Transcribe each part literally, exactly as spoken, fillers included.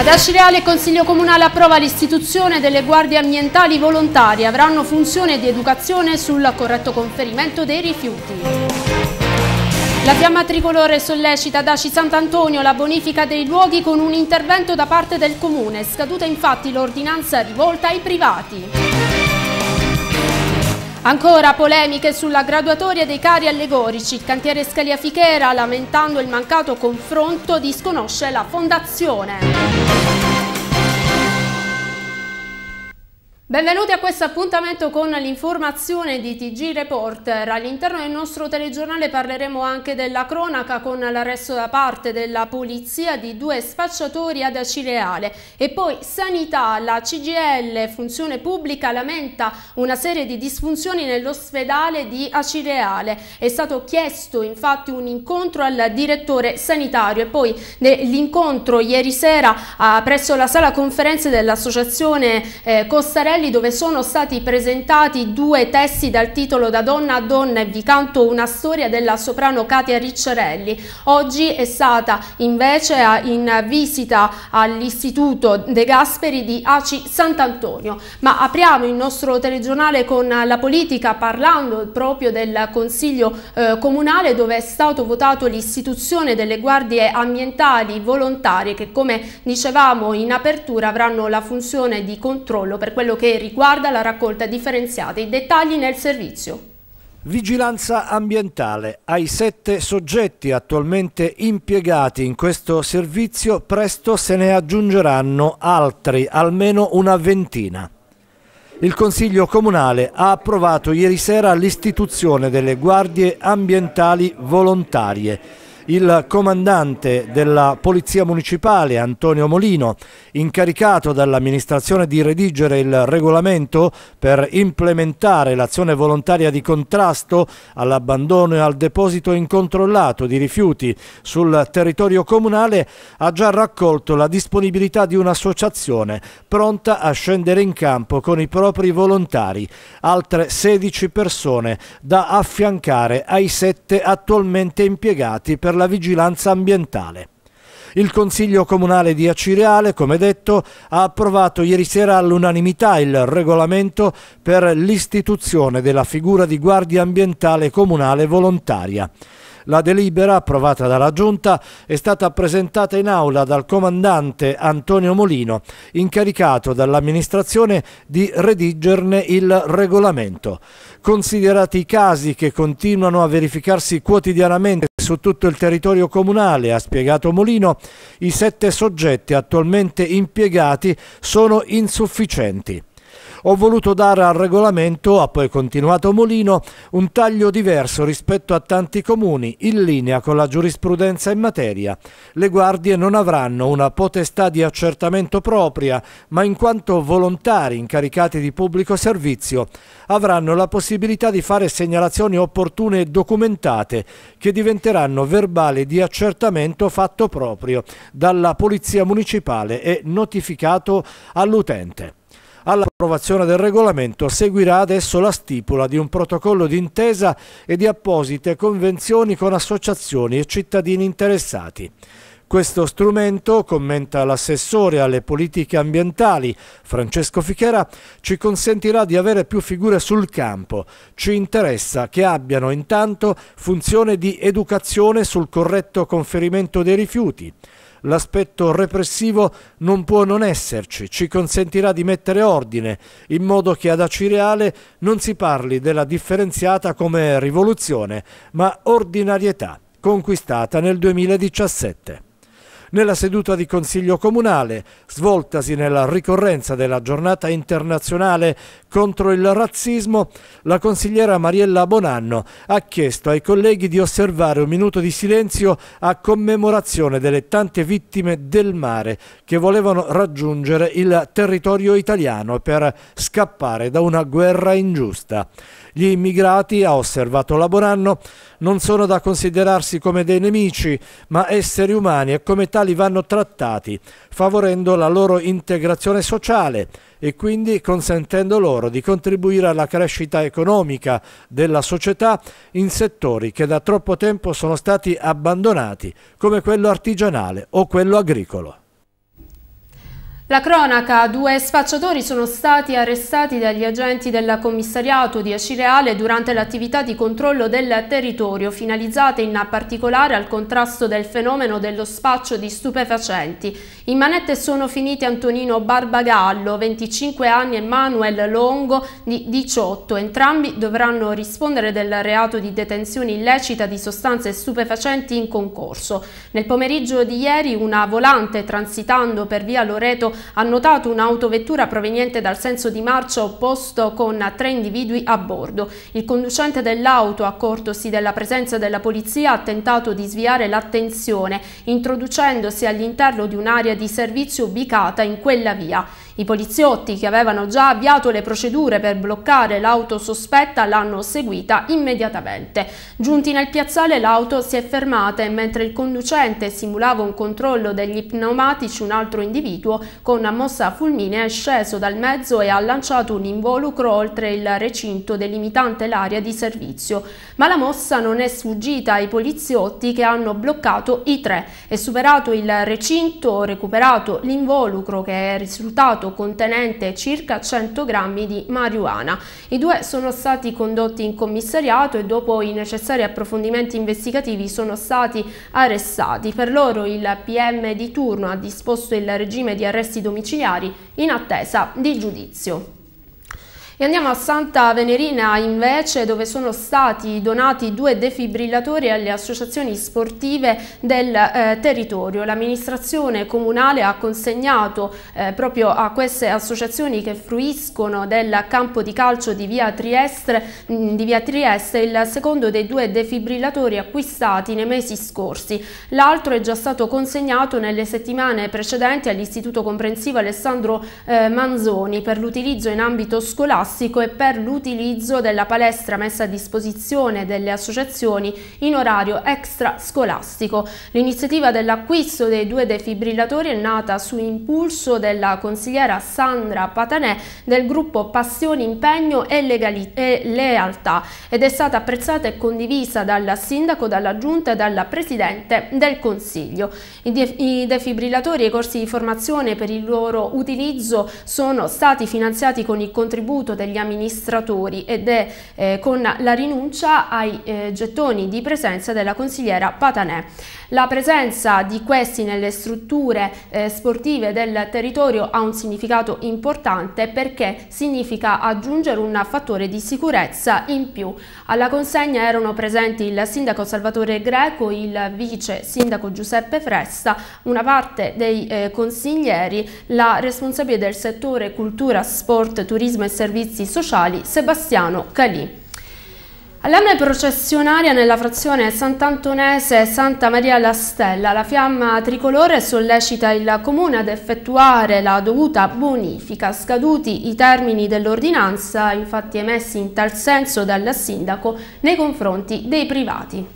Ad Acireale il Consiglio Comunale approva l'istituzione delle guardie ambientali volontarie, avranno funzione di educazione sul corretto conferimento dei rifiuti. La fiamma tricolore sollecita ad Aci San Antonio la bonifica dei luoghi con un intervento da parte del Comune, scaduta infatti l'ordinanza rivolta ai privati. Ancora polemiche sulla graduatoria dei carri allegorici, il cantiere Scalia Fichera, lamentando il mancato confronto, disconosce la fondazione. Benvenuti a questo appuntamento con l'informazione di T G Reporter. All'interno del nostro telegiornale parleremo anche della cronaca con l'arresto da parte della polizia di due spacciatori ad Acireale. E poi sanità, la C G I L, funzione pubblica, lamenta una serie di disfunzioni nell'ospedale di Acireale. È stato chiesto infatti un incontro al direttore sanitario e poi l'incontro ieri sera presso la sala conferenze dell'associazione Costarelli, dove sono stati presentati due testi dal titolo Da donna a donna e vi canto una storia della soprano Katia Ricciarelli. Oggi è stata invece in visita all'istituto De Gasperi di Aci Sant'Antonio. Ma apriamo il nostro telegiornale con la politica, parlando proprio del Consiglio eh, Comunale, dove è stato votato l'istituzione delle guardie ambientali volontarie che, come dicevamo in apertura, avranno la funzione di controllo per quello che riguarda la raccolta differenziata. I dettagli nel servizio. Vigilanza ambientale. Ai sette soggetti attualmente impiegati in questo servizio presto se ne aggiungeranno altri, almeno una ventina. Il Consiglio Comunale ha approvato ieri sera l'istituzione delle guardie ambientali volontarie. Il comandante della Polizia Municipale, Antonio Molino, incaricato dall'amministrazione di redigere il regolamento per implementare l'azione volontaria di contrasto all'abbandono e al deposito incontrollato di rifiuti sul territorio comunale, ha già raccolto la disponibilità di un'associazione pronta a scendere in campo con i propri volontari, altre sedici persone da affiancare ai sette attualmente impiegati per la vigilanza ambientale. Il Consiglio Comunale di Acireale, come detto, ha approvato ieri sera all'unanimità il regolamento per l'istituzione della figura di guardia ambientale comunale volontaria. La delibera, approvata dalla Giunta, è stata presentata in aula dal comandante Antonio Molino, incaricato dall'amministrazione di redigerne il regolamento. Considerati i casi che continuano a verificarsi quotidianamente su tutto il territorio comunale, ha spiegato Molino, i sette soggetti attualmente impiegati sono insufficienti. Ho voluto dare al regolamento, ha poi continuato Molino, un taglio diverso rispetto a tanti comuni, in linea con la giurisprudenza in materia. Le guardie non avranno una potestà di accertamento propria, ma in quanto volontari incaricati di pubblico servizio avranno la possibilità di fare segnalazioni opportune e documentate che diventeranno verbali di accertamento fatto proprio dalla Polizia Municipale e notificato all'utente. All'approvazione del regolamento seguirà adesso la stipula di un protocollo d'intesa e di apposite convenzioni con associazioni e cittadini interessati. Questo strumento, commenta l'assessore alle politiche ambientali Francesco Fichera, ci consentirà di avere più figure sul campo. Ci interessa che abbiano intanto funzione di educazione sul corretto conferimento dei rifiuti. L'aspetto repressivo non può non esserci, ci consentirà di mettere ordine, in modo che ad Acireale non si parli della differenziata come rivoluzione, ma ordinarietà, conquistata nel duemiladiciassette. Nella seduta di Consiglio Comunale, svoltasi nella ricorrenza della giornata internazionale contro il razzismo, la consigliera Mariella Bonanno ha chiesto ai colleghi di osservare un minuto di silenzio a commemorazione delle tante vittime del mare che volevano raggiungere il territorio italiano per scappare da una guerra ingiusta. Gli immigrati, ha osservato la Bonanno, non sono da considerarsi come dei nemici, ma esseri umani e come tali vanno trattati, favorendo la loro integrazione sociale e quindi consentendo loro di contribuire alla crescita economica della società in settori che da troppo tempo sono stati abbandonati, come quello artigianale o quello agricolo. La cronaca, due spacciatori sono stati arrestati dagli agenti del commissariato di Acireale durante l'attività di controllo del territorio, finalizzate in particolare al contrasto del fenomeno dello spaccio di stupefacenti. In manette sono finiti Antonino Barbagallo, venticinque anni, e Manuel Longo, di diciotto. Entrambi dovranno rispondere del reato di detenzione illecita di sostanze stupefacenti in concorso. Nel pomeriggio di ieri una volante transitando per via Loreto ha notato un'autovettura proveniente dal senso di marcia opposto con tre individui a bordo. Il conducente dell'auto, accortosi della presenza della polizia, ha tentato di sviare l'attenzione introducendosi all'interno di un'area di servizio ubicata in quella via. I poliziotti, che avevano già avviato le procedure per bloccare l'auto sospetta, l'hanno seguita immediatamente. Giunti nel piazzale, l'auto si è fermata e mentre il conducente simulava un controllo degli pneumatici, un altro individuo con una mossa fulminea è sceso dal mezzo e ha lanciato un involucro oltre il recinto delimitante l'area di servizio. Ma la mossa non è sfuggita ai poliziotti, che hanno bloccato i tre e superato il recinto, recuperato l'involucro che è risultato contenente circa cento grammi di marijuana. I due sono stati condotti in commissariato e dopo i necessari approfondimenti investigativi sono stati arrestati. Per loro il P M di turno ha disposto il regime di arresti domiciliari in attesa di giudizio. E andiamo a Santa Venerina invece, dove sono stati donati due defibrillatori alle associazioni sportive del eh, territorio. L'amministrazione comunale ha consegnato eh, proprio a queste associazioni che fruiscono del campo di calcio di via Trieste, di via Trieste il secondo dei due defibrillatori acquistati nei mesi scorsi. L'altro è già stato consegnato nelle settimane precedenti all'Istituto Comprensivo Alessandro eh, Manzoni per l'utilizzo in ambito scolastico e per l'utilizzo della palestra messa a disposizione delle associazioni in orario extrascolastico. L'iniziativa dell'acquisto dei due defibrillatori è nata su impulso della consigliera Sandra Patanè del gruppo Passione, Impegno e, e Lealtà ed è stata apprezzata e condivisa dal sindaco, dalla giunta e dalla presidente del consiglio. I, de i defibrillatori e i corsi di formazione per il loro utilizzo sono stati finanziati con il contributo degli amministratori ed è eh, con la rinuncia ai eh, gettoni di presenza della consigliera Patanè. La presenza di questi nelle strutture eh, sportive del territorio ha un significato importante perché significa aggiungere un fattore di sicurezza in più. Alla consegna erano presenti il sindaco Salvatore Greco, il vice sindaco Giuseppe Fresta, una parte dei eh, consiglieri, la responsabile del settore cultura, sport, turismo e servizi sociali Sebastiano Calì. Allarme processionaria nella frazione Sant'Antonese e Santa Maria la Stella. La fiamma tricolore sollecita il comune ad effettuare la dovuta bonifica. Scaduti i termini dell'ordinanza, infatti emessi in tal senso dal sindaco nei confronti dei privati.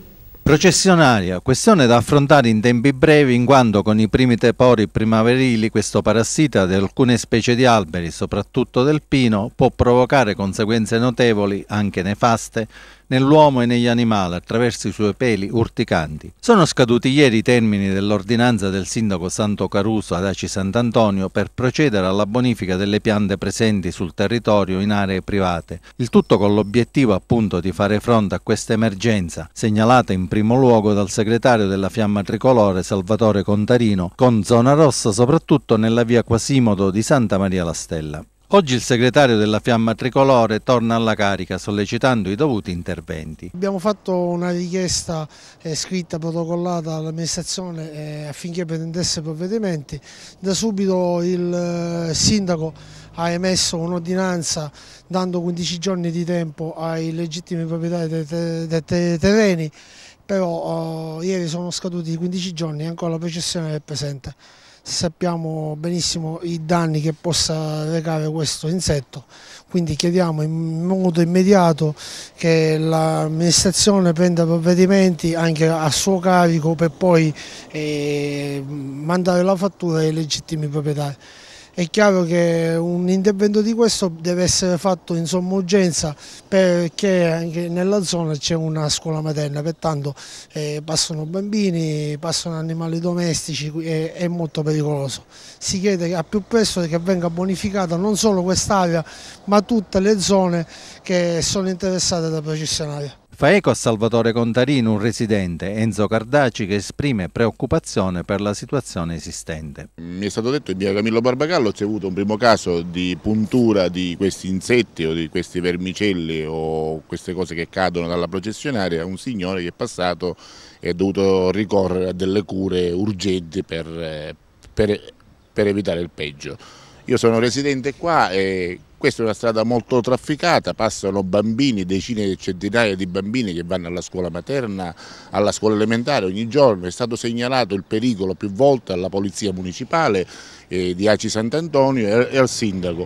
Processionaria, questione da affrontare in tempi brevi in quanto con i primi tepori primaverili questo parassita di alcune specie di alberi, soprattutto del pino, può provocare conseguenze notevoli, anche nefaste, nell'uomo e negli animali attraverso i suoi peli urticanti. Sono scaduti ieri i termini dell'ordinanza del sindaco Santo Caruso ad Aci San Antonio per procedere alla bonifica delle piante presenti sul territorio in aree private, il tutto con l'obiettivo appunto di fare fronte a questa emergenza, segnalata in primo luogo dal segretario della Fiamma Tricolore Salvatore Contarino, con zona rossa soprattutto nella via Quasimodo di Santa Maria la Stella. Oggi il segretario della Fiamma Tricolore torna alla carica sollecitando i dovuti interventi. Abbiamo fatto una richiesta eh, scritta, protocollata all'amministrazione eh, affinché prendesse provvedimenti. Da subito il eh, sindaco ha emesso un'ordinanza dando quindici giorni di tempo ai legittimi proprietari dei te de te terreni, però eh, ieri sono scaduti i quindici giorni e ancora la processione è presente. Sappiamo benissimo i danni che possa recare questo insetto, quindi chiediamo in modo immediato che l'amministrazione prenda provvedimenti anche a suo carico per poi eh, mandare la fattura ai legittimi proprietari. È chiaro che un intervento di questo deve essere fatto in somma urgenza, perché anche nella zona c'è una scuola materna, pertanto eh, passano bambini, passano animali domestici, è, è molto pericoloso. Si chiede a più presto che venga bonificata non solo quest'area ma tutte le zone che sono interessate da processionaria. Fa eco a Salvatore Contarino, un residente, Enzo Cardaci, che esprime preoccupazione per la situazione esistente. Mi è stato detto che in via Camillo Barbagallo si è avuto un primo caso di puntura di questi insetti o di questi vermicelli o queste cose che cadono dalla processionaria. Un signore che è passato e ha dovuto ricorrere a delle cure urgenti per, per, per evitare il peggio. Io sono residente qua e questa è una strada molto trafficata, passano bambini, decine e centinaia di bambini che vanno alla scuola materna, alla scuola elementare ogni giorno. È stato segnalato il pericolo più volte alla polizia municipale eh, di Aci San Antonio e, e al sindaco.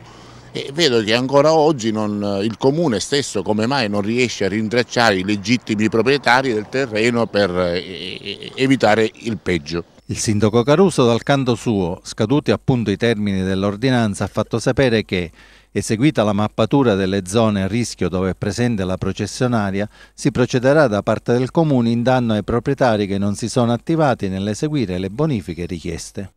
E vedo che ancora oggi non, il comune stesso come mai non riesce a rintracciare i legittimi proprietari del terreno per eh, evitare il peggio. Il sindaco Caruso, dal canto suo, scaduti appunto i termini dell'ordinanza, ha fatto sapere che, eseguita la mappatura delle zone a rischio dove è presente la processionaria, si procederà da parte del comune in danno ai proprietari che non si sono attivati nell'eseguire le bonifiche richieste.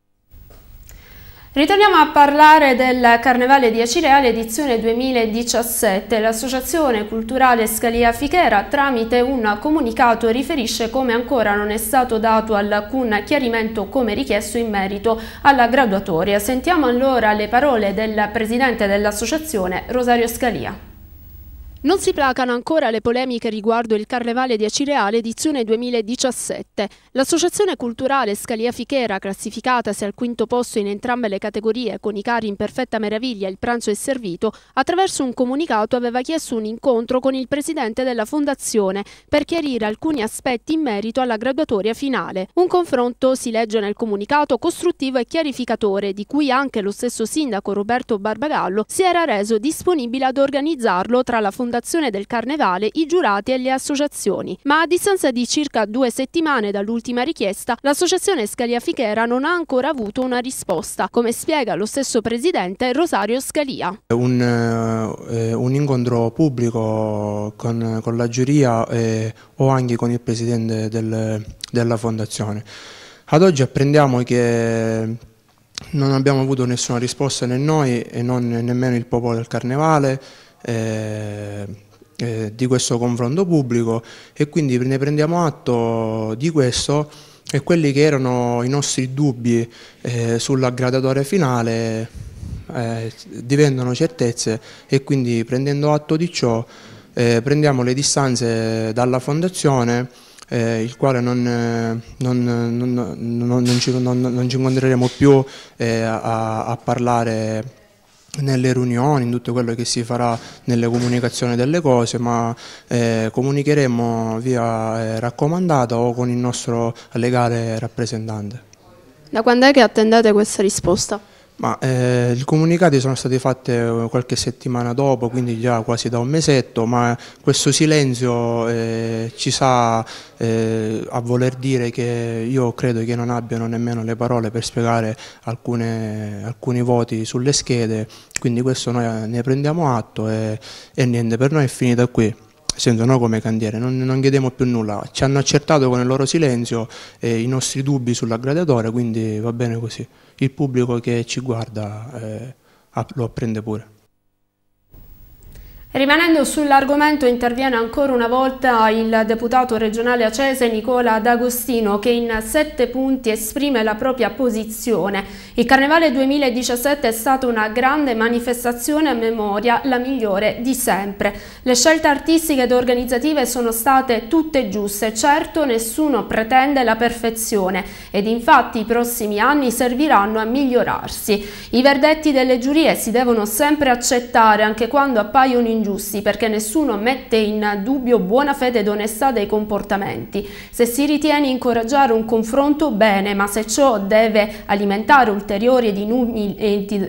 Ritorniamo a parlare del Carnevale di Acireale edizione duemiladiciassette. L'Associazione Culturale Scalia Fichera, tramite un comunicato, riferisce come ancora non è stato dato alcun chiarimento come richiesto in merito alla graduatoria. Sentiamo allora le parole del presidente dell'Associazione, Rosario Scalia. Non si placano ancora le polemiche riguardo il Carnevale di Acireale edizione duemiladiciassette. L'Associazione Culturale Scalia Fichera, classificatasi al quinto posto in entrambe le categorie con i cari in perfetta meraviglia il pranzo è servito, attraverso un comunicato aveva chiesto un incontro con il presidente della fondazione per chiarire alcuni aspetti in merito alla graduatoria finale. Un confronto, si legge nel comunicato, costruttivo e chiarificatore, di cui anche lo stesso sindaco Roberto Barbagallo si era reso disponibile ad organizzarlo tra la fondazione del Carnevale, i giurati e le associazioni. Ma a distanza di circa due settimane dall'ultima richiesta, l'Associazione Scalia Fichera non ha ancora avuto una risposta, come spiega lo stesso presidente Rosario Scalia. Un, eh, un incontro pubblico con, con la giuria eh, o anche con il presidente del, della fondazione. Ad oggi apprendiamo che non abbiamo avuto nessuna risposta, né noi e non nemmeno il popolo del Carnevale, Eh, eh, di questo confronto pubblico, e quindi ne prendiamo atto di questo, e quelli che erano i nostri dubbi eh, sulla graduatoria finale eh, diventano certezze, e quindi prendendo atto di ciò eh, prendiamo le distanze dalla fondazione, Eh, il quale non, eh, non, non, non, non, ci, non, non ci incontreremo più eh, a, a parlare nelle riunioni, in tutto quello che si farà nelle comunicazioni delle cose, ma eh, comunicheremo via eh, raccomandata o con il nostro legale rappresentante. Da quando è che attendete questa risposta? Ma, eh, i comunicati sono stati fatti qualche settimana dopo, quindi già quasi da un mesetto, ma questo silenzio eh, ci sa eh, a voler dire che io credo che non abbiano nemmeno le parole per spiegare alcune, alcuni voti sulle schede, quindi questo noi ne prendiamo atto e, e niente, per noi è finita qui. Sento noi come cantiere, non, non chiediamo più nulla, ci hanno accertato con il loro silenzio eh, i nostri dubbi sulla graduatoria, quindi va bene così. Il pubblico che ci guarda eh, lo apprende pure. Rimanendo sull'argomento, interviene ancora una volta il deputato regionale acese Nicola D'Agostino, che in sette punti esprime la propria posizione. Il Carnevale duemiladiciassette è stata una grande manifestazione a memoria, la migliore di sempre. Le scelte artistiche ed organizzative sono state tutte giuste, certo nessuno pretende la perfezione ed infatti i prossimi anni serviranno a migliorarsi. I verdetti delle giurie si devono sempre accettare anche quando appaiono in ingiusti, perché nessuno mette in dubbio buona fede ed onestà dei comportamenti. Se si ritiene incoraggiare un confronto, bene, ma se ciò deve alimentare ulteriori ed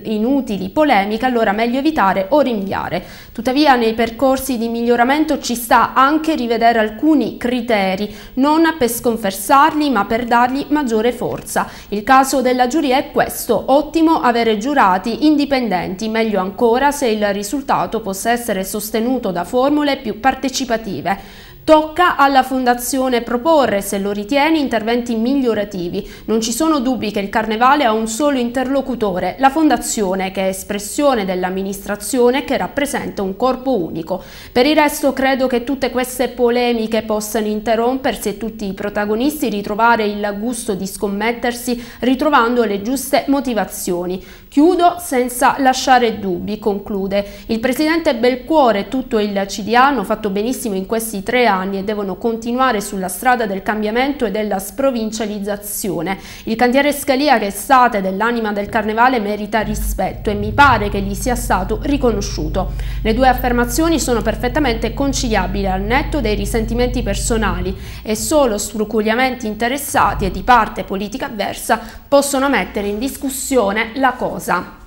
inutili polemiche, allora meglio evitare o rinviare. Tuttavia nei percorsi di miglioramento ci sta anche rivedere alcuni criteri, non per sconfessarli ma per dargli maggiore forza. Il caso della giuria è questo: ottimo avere giurati indipendenti, meglio ancora se il risultato possa essere sostenuto da formule più partecipative. Tocca alla Fondazione proporre, se lo ritiene, interventi migliorativi. Non ci sono dubbi che il Carnevale ha un solo interlocutore, la Fondazione, che è espressione dell'amministrazione che rappresenta un corpo unico. Per il resto credo che tutte queste polemiche possano interrompersi e tutti i protagonisti ritrovare il gusto di scommettersi ritrovando le giuste motivazioni. Chiudo senza lasciare dubbi, conclude. Il presidente Belcuore e tutto il C D A hanno fatto benissimo in questi tre anni anni e devono continuare sulla strada del cambiamento e della sprovincializzazione. Il cantiere Scalia, che è stato dell'anima del Carnevale, merita rispetto e mi pare che gli sia stato riconosciuto. Le due affermazioni sono perfettamente conciliabili, al netto dei risentimenti personali, e solo sfrucugliamenti interessati e di parte politica avversa possono mettere in discussione la cosa.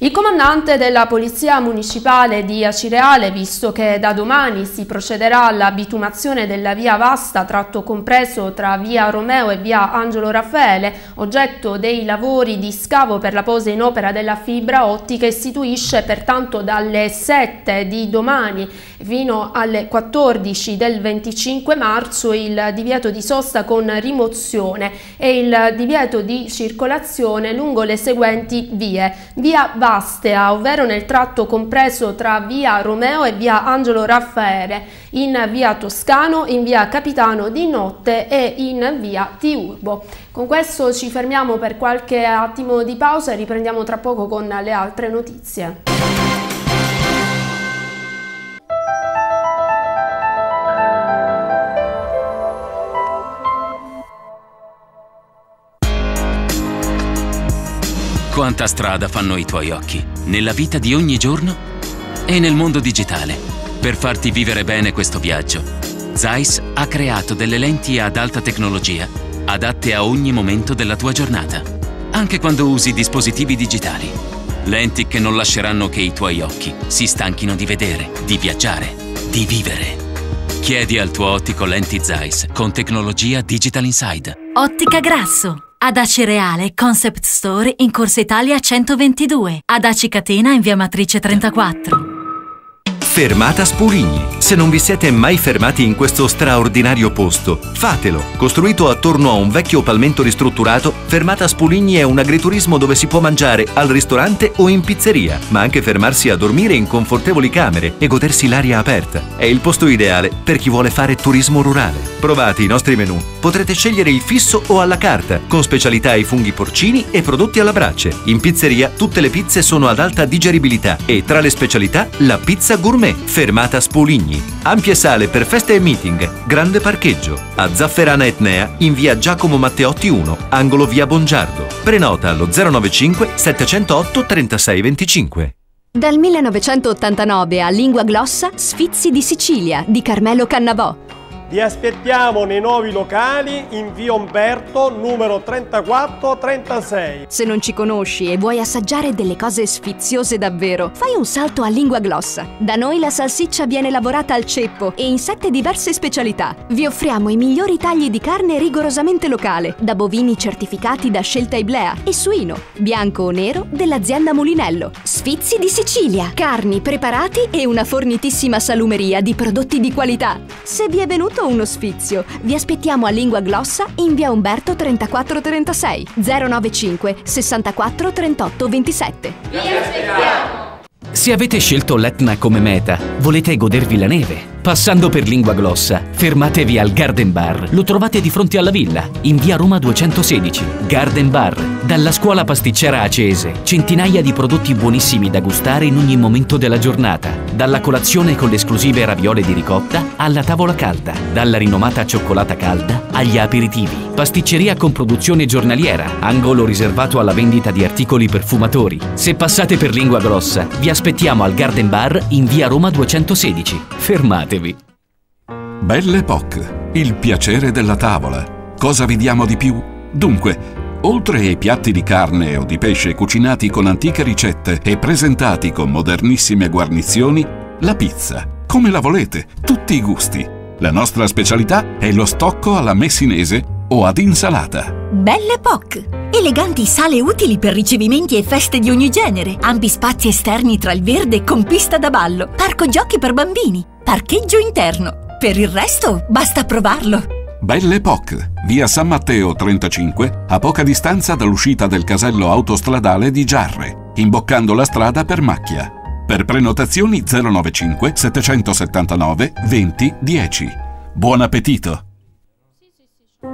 Il comandante della Polizia Municipale di Acireale, visto che da domani si procederà alla bitumazione della via Vasta, tratto compreso tra via Romeo e via Angelo Raffaele, oggetto dei lavori di scavo per la posa in opera della fibra ottica, istituisce pertanto dalle sette di domani fino alle quattordici del venticinque marzo il divieto di sosta con rimozione e il divieto di circolazione lungo le seguenti vie: via Vastea, ovvero nel tratto compreso tra via Romeo e via Angelo Raffaele, in via Toscano, in via Capitano di Notte e in via Tiurbo. Con questo ci fermiamo per qualche attimo di pausa e riprendiamo tra poco con le altre notizie. Quanta strada fanno i tuoi occhi, nella vita di ogni giorno e nel mondo digitale. Per farti vivere bene questo viaggio, Zeiss ha creato delle lenti ad alta tecnologia, adatte a ogni momento della tua giornata, anche quando usi dispositivi digitali. Lenti che non lasceranno che i tuoi occhi si stanchino di vedere, di viaggiare, di vivere. Chiedi al tuo ottico lenti Zeiss con tecnologia Digital Inside. Ottica Grasso. Ad Acireale Concept Store in Corsa Italia centoventidue, ad Aci Catena in via Matrice trentaquattro. Fermata Spurigni. Se non vi siete mai fermati in questo straordinario posto, fatelo! Costruito attorno a un vecchio palmento ristrutturato, Fermata Spurigni è un agriturismo dove si può mangiare al ristorante o in pizzeria, ma anche fermarsi a dormire in confortevoli camere e godersi l'aria aperta. È il posto ideale per chi vuole fare turismo rurale. Provate i nostri menù. Potrete scegliere il fisso o alla carta, con specialità ai funghi porcini e prodotti alla brace. In pizzeria tutte le pizze sono ad alta digeribilità e tra le specialità la pizza gourmet. Fermata Spurigni. Ampie sale per feste e meeting, grande parcheggio. A Zafferana Etnea in via Giacomo Matteotti uno, angolo via Bongiardo. Prenota allo zero nove cinque sette zero otto tre sei due cinque. Dal millenovecentottantanove a Lingua Glossa, Sfizi di Sicilia di Carmelo Cannavò. Vi aspettiamo nei nuovi locali in via Umberto numero trentaquattro trentasei. Se non ci conosci e vuoi assaggiare delle cose sfiziose davvero, fai un salto a Lingua Glossa. Da noi la salsiccia viene lavorata al ceppo e in sette diverse specialità. Vi offriamo i migliori tagli di carne rigorosamente locale, da bovini certificati da scelta Iblea e suino, bianco o nero, dell'azienda Mulinello. Sfizi di Sicilia, carni, preparati e una fornitissima salumeria di prodotti di qualità. Se vi è venuto uno sfizio, vi aspettiamo a Lingua Glossa in via Umberto trentaquattro trentasei, zero nove cinque sessantaquattro trentotto ventisette. Vi aspettiamo! Se avete scelto l'Etna come meta, volete godervi la neve, Passando per Lingua Glossa, fermatevi al Garden Bar. Lo trovate di fronte alla villa, in via Roma duecentosedici. Garden Bar, dalla scuola pasticcera acese. Centinaia di prodotti buonissimi da gustare in ogni momento della giornata. Dalla colazione con le esclusive raviole di ricotta alla tavola calda. Dalla rinomata cioccolata calda agli aperitivi. Pasticceria con produzione giornaliera. Angolo riservato alla vendita di articoli perfumatori. Se passate per Lingua Glossa, vi aspettiamo al Garden Bar in via Roma duecentosedici. Fermatevi. Belle Époque, il piacere della tavola. Cosa vi diamo di più? Dunque, oltre ai piatti di carne o di pesce cucinati con antiche ricette e presentati con modernissime guarnizioni, la pizza, come la volete, tutti i gusti. La nostra specialità è lo stocco alla messinese o ad insalata. Belle Époque! Eleganti sale utili per ricevimenti e feste di ogni genere, ampi spazi esterni tra il verde con pista da ballo, parco giochi per bambini, parcheggio interno. Per il resto, basta provarlo. Belle Époque, via San Matteo trentacinque, a poca distanza dall'uscita del casello autostradale di Giarre, imboccando la strada per Macchia. Per prenotazioni zero novantacinque settecentosettantanove venti dieci. Buon appetito!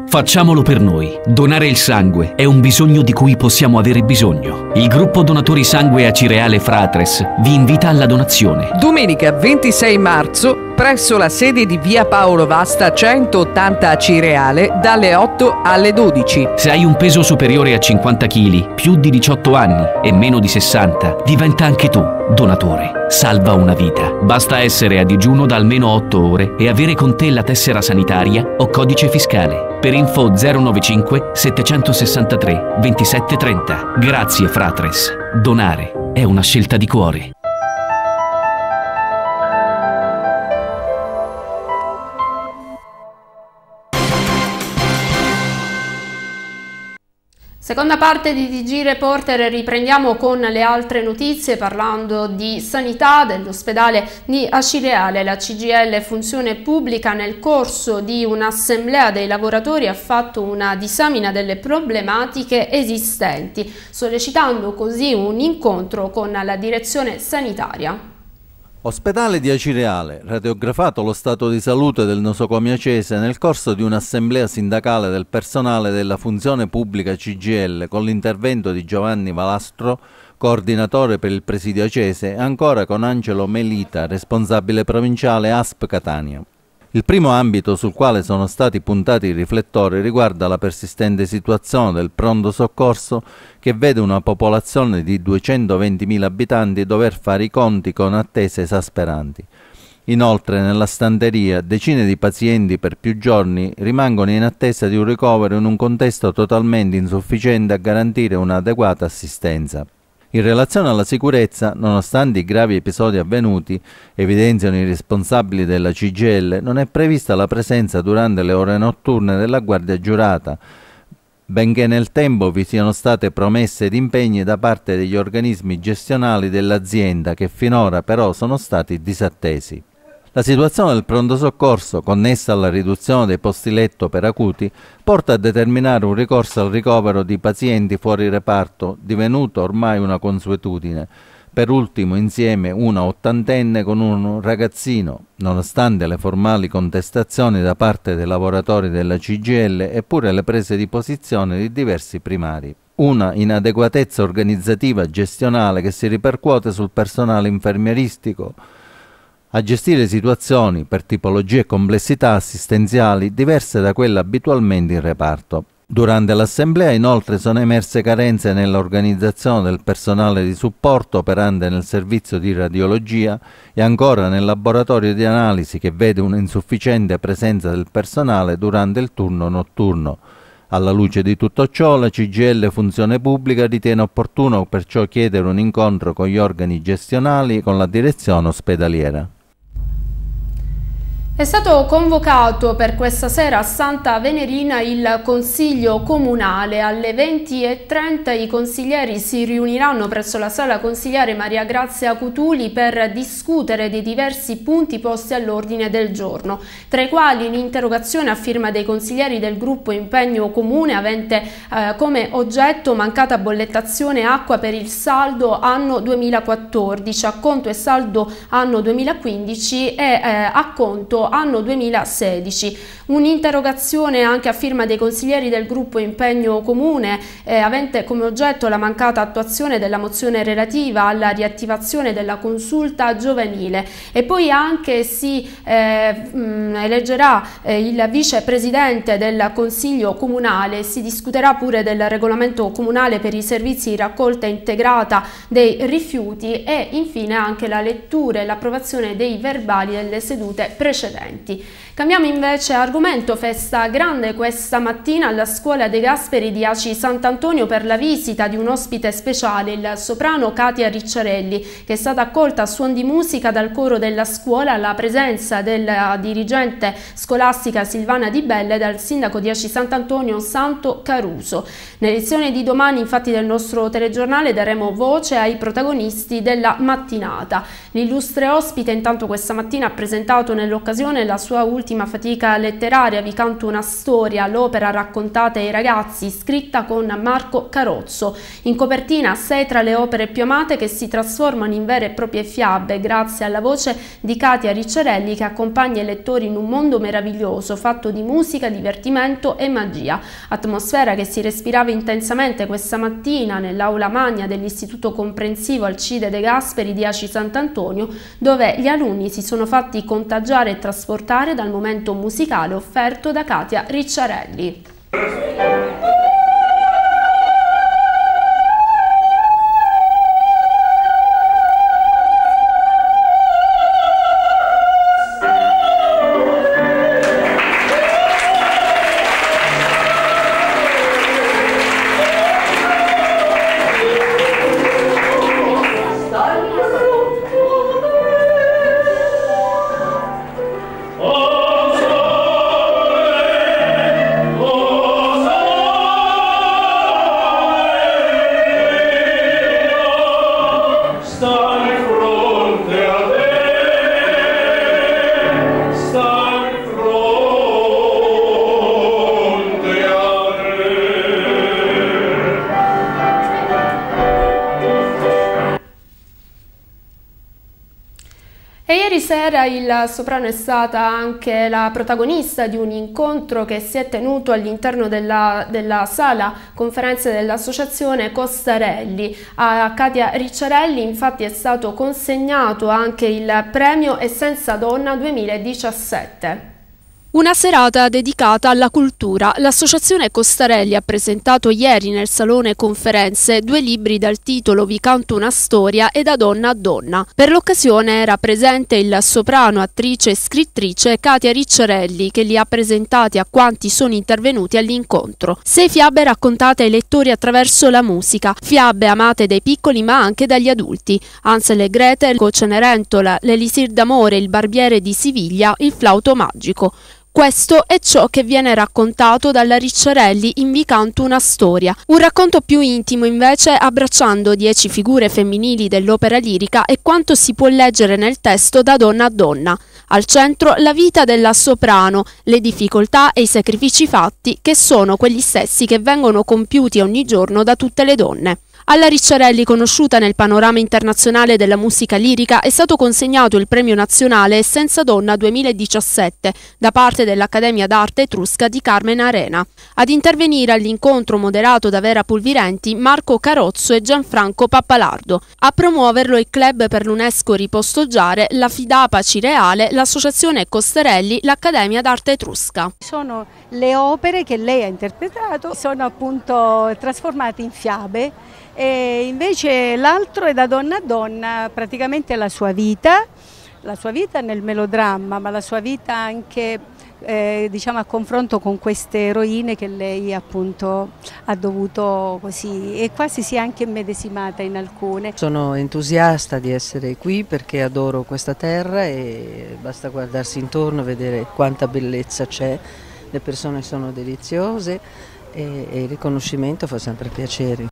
Facciamolo per noi. Donare il sangue è un bisogno di cui possiamo avere bisogno. Il gruppo donatori sangue Acireale Fratres vi invita alla donazione. Domenica ventisei marzo, presso la sede di via Paolo Vasta centottanta Acireale, dalle otto alle dodici. Se hai un peso superiore a cinquanta chili, più di diciotto anni e meno di sessanta, diventa anche tu donatore. Salva una vita. Basta essere a digiuno da almeno otto ore e avere con te la tessera sanitaria o codice fiscale. Per info zero novantacinque settecentosessantatré ventisette trenta. Grazie Fratres. Donare è una scelta di cuore. Seconda parte di T G Reporter, riprendiamo con le altre notizie parlando di sanità dell'ospedale di Acireale. La C G I L Funzione Pubblica nel corso di un'assemblea dei lavoratori ha fatto una disamina delle problematiche esistenti, sollecitando così un incontro con la direzione sanitaria. Ospedale di Acireale, radiografato lo stato di salute del nosocomio acese nel corso di un'assemblea sindacale del personale della funzione pubblica C G I L con l'intervento di Giovanni Valastro, coordinatore per il presidio acese, e ancora con Angelo Melita, responsabile provinciale A S P Catania. Il primo ambito sul quale sono stati puntati i riflettori riguarda la persistente situazione del pronto soccorso che vede una popolazione di duecentoventimila abitanti dover fare i conti con attese esasperanti. Inoltre nella stanteria decine di pazienti per più giorni rimangono in attesa di un ricovero in un contesto totalmente insufficiente a garantire un'adeguata assistenza. In relazione alla sicurezza, nonostante i gravi episodi avvenuti, evidenziano i responsabili della C G I L, non è prevista la presenza durante le ore notturne della guardia giurata, benché nel tempo vi siano state promesse ed impegni da parte degli organismi gestionali dell'azienda che finora però sono stati disattesi. La situazione del pronto soccorso, connessa alla riduzione dei posti letto per acuti, porta a determinare un ricorso al ricovero di pazienti fuori reparto, divenuto ormai una consuetudine. Per ultimo insieme una ottantenne con un ragazzino. Nonostante le formali contestazioni da parte dei lavoratori della C G I L e pure le prese di posizione di diversi primari. Una inadeguatezza organizzativa e gestionale che si ripercuote sul personale infermieristico, a gestire situazioni per tipologie e complessità assistenziali diverse da quelle abitualmente in reparto. Durante l'assemblea inoltre sono emerse carenze nell'organizzazione del personale di supporto operante nel servizio di radiologia e ancora nel laboratorio di analisi che vede un'insufficiente presenza del personale durante il turno notturno. Alla luce di tutto ciò, la C G I L Funzione Pubblica ritiene opportuno perciò chiedere un incontro con gli organi gestionali e con la direzione ospedaliera. È stato convocato per questa sera a Santa Venerina il Consiglio Comunale. Alle venti e trenta i consiglieri si riuniranno presso la sala consigliare Maria Grazia Cutuli per discutere dei diversi punti posti all'ordine del giorno, tra i quali l'interrogazione a firma dei consiglieri del gruppo Impegno Comune avente eh, come oggetto mancata bollettazione acqua per il saldo anno duemilaquattordici, a conto e saldo anno duemilaquindici e eh, a conto anno duemilasedici, un'interrogazione anche a firma dei consiglieri del gruppo Impegno Comune eh, avente come oggetto la mancata attuazione della mozione relativa alla riattivazione della consulta giovanile, e poi anche si eh, mh, eleggerà eh, il vicepresidente del Consiglio Comunale. Si discuterà pure del regolamento comunale per i servizi di raccolta integrata dei rifiuti e infine anche la lettura e l'approvazione dei verbali delle sedute precedenti. Cambiamo invece argomento. Festa grande questa mattina alla scuola De Gasperi di Aci Sant'Antonio per la visita di un ospite speciale, il soprano Katia Ricciarelli, che è stata accolta a suon di musica dal coro della scuola alla presenza della dirigente scolastica Silvana Di Bella e dal sindaco di Aci Sant'Antonio Santo Caruso. Nell'edizione di domani infatti del nostro telegiornale daremo voce ai protagonisti della mattinata. L'illustre ospite intanto questa mattina ha presentato nell'occasione la sua ultima Ultima fatica letteraria, Vi canto una storia, l'opera raccontata ai ragazzi, scritta con Marco Carozzo. In copertina sei tra le opere più amate che si trasformano in vere e proprie fiabe grazie alla voce di Katia Ricciarelli, che accompagna i lettori in un mondo meraviglioso fatto di musica, divertimento e magia. Atmosfera che si respirava intensamente questa mattina nell'aula magna dell'Istituto Comprensivo Alcide De Gasperi di Aci Sant'Antonio, dove gli alunni si sono fatti contagiare e trasportare dal momento musicale offerto da Katia Ricciarelli. Il soprano è stata anche la protagonista di un incontro che si è tenuto all'interno della, della sala conferenze dell'associazione Costarelli. A Katia Ricciarelli infatti è stato consegnato anche il premio Essenza Donna duemiladiciassette. Una serata dedicata alla cultura. L'associazione Costarelli ha presentato ieri nel salone conferenze due libri dal titolo Vi canto una storia e Da donna a donna. Per l'occasione era presente il soprano, attrice e scrittrice Katia Ricciarelli, che li ha presentati a quanti sono intervenuti all'incontro. Sei fiabe raccontate ai lettori attraverso la musica, fiabe amate dai piccoli ma anche dagli adulti. Ansel e Gretel, Cenerentola, l'Elisir d'amore, il barbiere di Siviglia, il flauto magico. Questo è ciò che viene raccontato dalla Ricciarelli in Vi canto una storia. Un racconto più intimo invece, abbracciando dieci figure femminili dell'opera lirica e quanto si può leggere nel testo Da donna a donna. Al centro la vita della soprano, le difficoltà e i sacrifici fatti, che sono quegli stessi che vengono compiuti ogni giorno da tutte le donne. Alla Ricciarelli, conosciuta nel panorama internazionale della musica lirica, è stato consegnato il premio nazionale Essenza Donna duemiladiciassette da parte dell'Accademia d'Arte Etrusca di Carmen Arena. Ad intervenire all'incontro moderato da Vera Pulvirenti, Marco Carozzo e Gianfranco Pappalardo. A promuoverlo il club per l'UNESCO Ripostoggiare, la Fidapa Acireale, l'associazione Costarelli, l'Accademia d'Arte Etrusca. Sono le opere che lei ha interpretato, sono appunto trasformate in fiabe. E invece l'altro è Da donna a donna, praticamente la sua vita, la sua vita nel melodramma, ma la sua vita anche eh, diciamo a confronto con queste eroine che lei appunto ha dovuto così, e quasi si è anche immedesimata in alcune. Sono entusiasta di essere qui perché adoro questa terra e basta guardarsi intorno e vedere quanta bellezza c'è, le persone sono deliziose e, e il riconoscimento fa sempre piacere.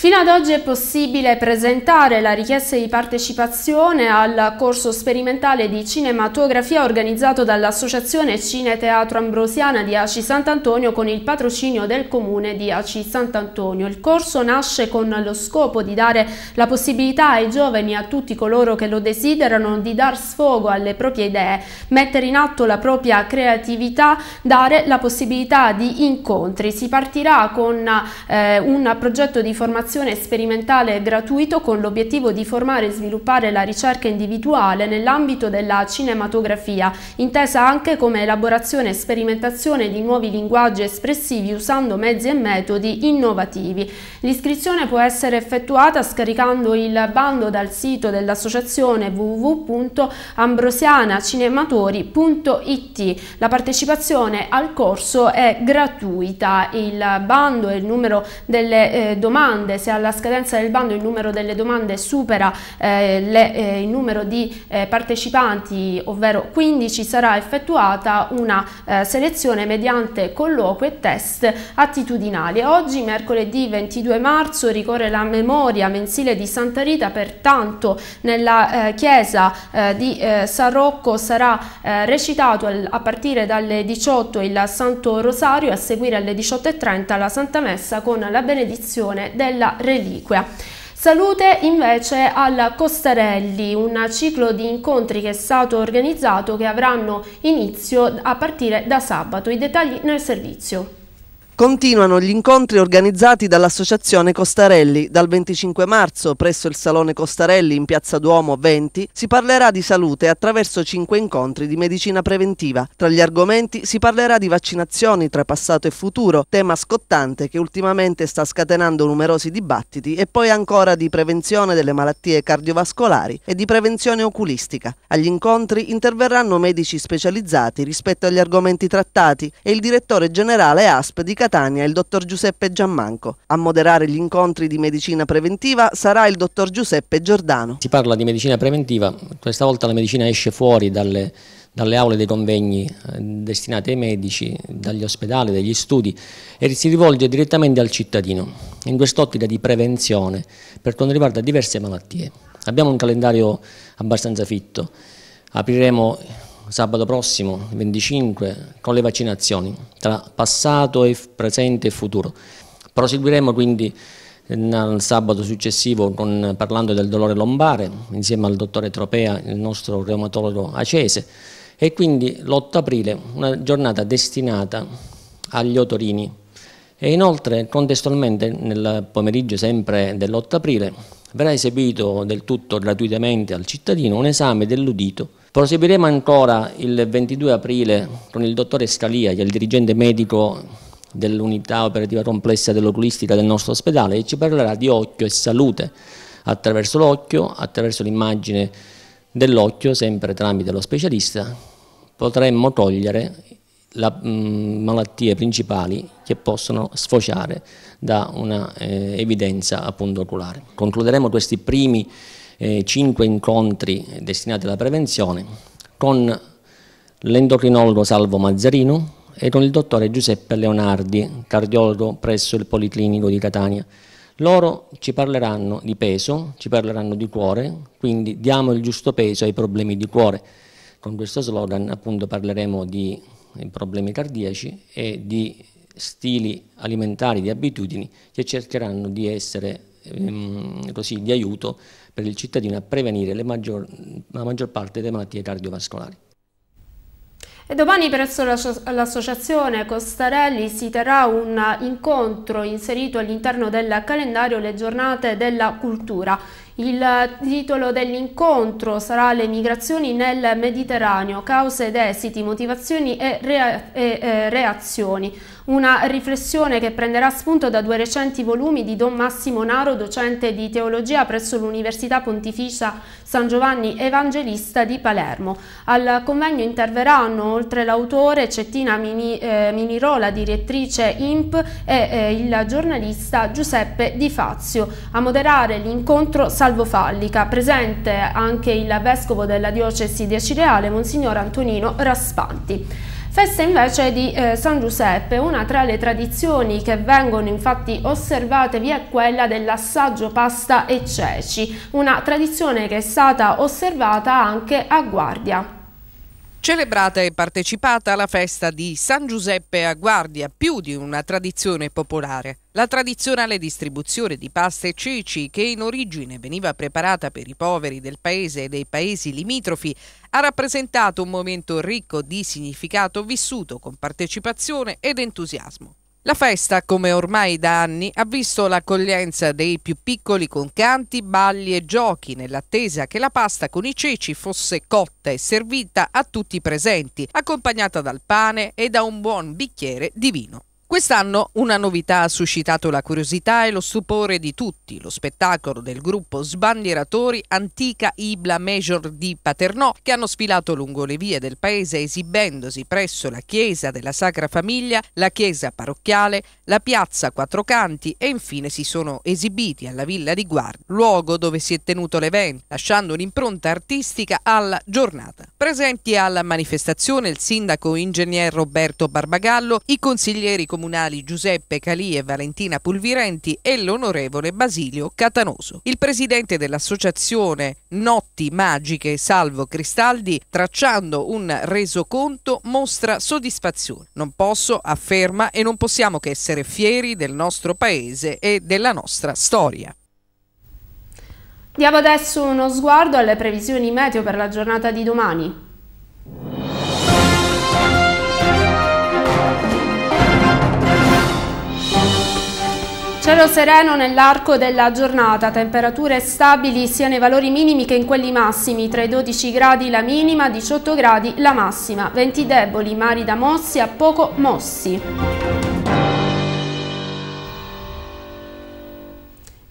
Fino ad oggi è possibile presentare la richiesta di partecipazione al corso sperimentale di cinematografia organizzato dall'Associazione Cine Teatro Ambrosiana di Aci Sant'Antonio con il patrocinio del Comune di Aci Sant'Antonio. Il corso nasce con lo scopo di dare la possibilità ai giovani e a tutti coloro che lo desiderano di dar sfogo alle proprie idee, mettere in atto la propria creatività, dare la possibilità di incontri. Si partirà con eh, un progetto di formazione sperimentale gratuito con l'obiettivo di formare e sviluppare la ricerca individuale nell'ambito della cinematografia, intesa anche come elaborazione e sperimentazione di nuovi linguaggi espressivi usando mezzi e metodi innovativi. L'iscrizione può essere effettuata scaricando il bando dal sito dell'associazione w w w punto ambrosiana cinematori punto i t. La partecipazione al corso è gratuita. Il bando e il numero delle eh, domande. Se alla scadenza del bando il numero delle domande supera eh, le, eh, il numero di eh, partecipanti, ovvero quindici, sarà effettuata una eh, selezione mediante colloqui e test attitudinali. Oggi, mercoledì ventidue marzo, ricorre la memoria mensile di Santa Rita, pertanto nella eh, chiesa eh, di eh, San Rocco sarà eh, recitato al, a partire dalle diciotto il Santo Rosario e a seguire alle diciotto e trenta la Santa Messa con la benedizione della reliquia. Salute invece alla Costarelli, un ciclo di incontri che è stato organizzato, che avranno inizio a partire da sabato. I dettagli nel servizio. Continuano gli incontri organizzati dall'Associazione Costarelli. Dal venticinque marzo, presso il Salone Costarelli in Piazza Duomo venti, si parlerà di salute attraverso cinque incontri di medicina preventiva. Tra gli argomenti si parlerà di vaccinazioni tra passato e futuro, tema scottante che ultimamente sta scatenando numerosi dibattiti, e poi ancora di prevenzione delle malattie cardiovascolari e di prevenzione oculistica. Agli incontri interverranno medici specializzati rispetto agli argomenti trattati e il direttore generale A S P di Catania, il dottor Giuseppe Giammanco. A moderare gli incontri di medicina preventiva sarà il dottor Giuseppe Giordano. Si parla di medicina preventiva, questa volta la medicina esce fuori dalle, dalle aule dei convegni destinati ai medici, dagli ospedali, dagli studi, e si rivolge direttamente al cittadino, in quest'ottica di prevenzione per quanto riguarda diverse malattie. Abbiamo un calendario abbastanza fitto, apriremo sabato prossimo, venticinque, con le vaccinazioni tra passato, e presente e futuro. Proseguiremo quindi il sabato successivo con, parlando del dolore lombare insieme al dottore Tropea, il nostro reumatologo acese, e quindi l'otto aprile una giornata destinata agli otorini, e inoltre contestualmente nel pomeriggio sempre dell'otto aprile verrà eseguito del tutto gratuitamente al cittadino un esame dell'udito. Proseguiremo ancora il ventidue aprile con il dottore Scalia, che è il dirigente medico dell'unità operativa complessa dell'oculistica del nostro ospedale, e ci parlerà di occhio e salute attraverso l'occhio, attraverso l'immagine dell'occhio, sempre tramite lo specialista, potremmo cogliere le malattie principali che possono sfociare da una eh, evidenza appunto oculare. Concluderemo questi primi Eh, cinque incontri destinati alla prevenzione con l'endocrinologo Salvo Mazzarino e con il dottore Giuseppe Leonardi, cardiologo presso il Policlinico di Catania. Loro ci parleranno di peso, ci parleranno di cuore, quindi diamo il giusto peso ai problemi di cuore. Con questo slogan appunto parleremo di problemi cardiaci e di stili alimentari, di abitudini che cercheranno di essere ehm, così di aiuto per il cittadino a prevenire le maggior, la maggior parte delle malattie cardiovascolari. E domani presso l'Associazione Costarelli si terrà un incontro inserito all'interno del calendario Le Giornate della Cultura. Il titolo dell'incontro sarà le migrazioni nel Mediterraneo, cause ed esiti, motivazioni e, rea e eh, reazioni. Una riflessione che prenderà spunto da due recenti volumi di Don Massimo Naro, docente di teologia presso l'Università Pontificia San Giovanni Evangelista di Palermo. Al convegno interverranno, oltre l'autore, Cettina Mini, eh, Minirola, direttrice I N P, e eh, il giornalista Giuseppe Di Fazio. A moderare l'incontro Salvo Fallica, presente anche il vescovo della diocesi di Acireale, Monsignor Antonino Raspanti. Festa invece di eh, San Giuseppe, una tra le tradizioni che vengono infatti osservate vi è quella dell'assaggio pasta e ceci, una tradizione che è stata osservata anche a Guardia. Celebrata e partecipata alla festa di San Giuseppe a Guardia, più di una tradizione popolare. La tradizionale distribuzione di pasta e ceci, che in origine veniva preparata per i poveri del paese e dei paesi limitrofi, ha rappresentato un momento ricco di significato vissuto con partecipazione ed entusiasmo. La festa, come ormai da anni, ha visto l'accoglienza dei più piccoli con canti, balli e giochi, nell'attesa che la pasta con i ceci fosse cotta e servita a tutti i presenti, accompagnata dal pane e da un buon bicchiere di vino. Quest'anno una novità ha suscitato la curiosità e lo stupore di tutti, lo spettacolo del gruppo Sbandieratori Antica Ibla Major di Paternò, che hanno sfilato lungo le vie del paese esibendosi presso la chiesa della Sacra Famiglia, la chiesa parrocchiale, la piazza Quattro Canti e infine si sono esibiti alla Villa di Guardia, luogo dove si è tenuto l'evento, lasciando un'impronta artistica alla giornata. Presenti alla manifestazione il sindaco ingegner Roberto Barbagallo, i consiglieri comunali comunali Giuseppe Calì e Valentina Pulvirenti e l'onorevole Basilio Catanoso. Il presidente dell'associazione Notti Magiche Salvo Cristaldi, tracciando un resoconto, mostra soddisfazione. Non posso, afferma, e non possiamo che essere fieri del nostro paese e della nostra storia. Diamo adesso uno sguardo alle previsioni meteo per la giornata di domani. Cielo sereno nell'arco della giornata, temperature stabili sia nei valori minimi che in quelli massimi, tra i dodici gradi la minima, diciotto gradi la massima, venti deboli, mari da mossi a poco mossi.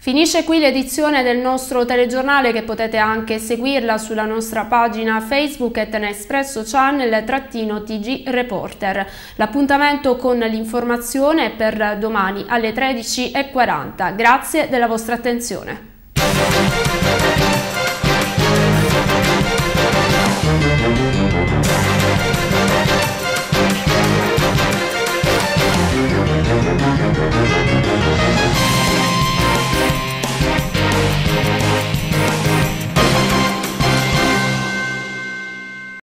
Finisce qui l'edizione del nostro telegiornale, che potete anche seguirla sulla nostra pagina Facebook Etna Espresso Channel trattino T G Reporter. L'appuntamento con l'informazione è per domani alle tredici e quaranta. Grazie della vostra attenzione.